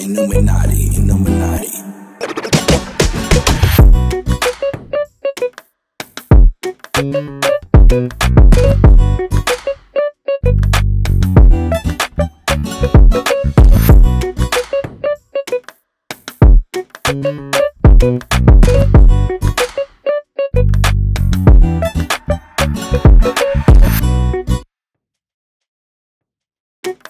Illuminati, Illuminati.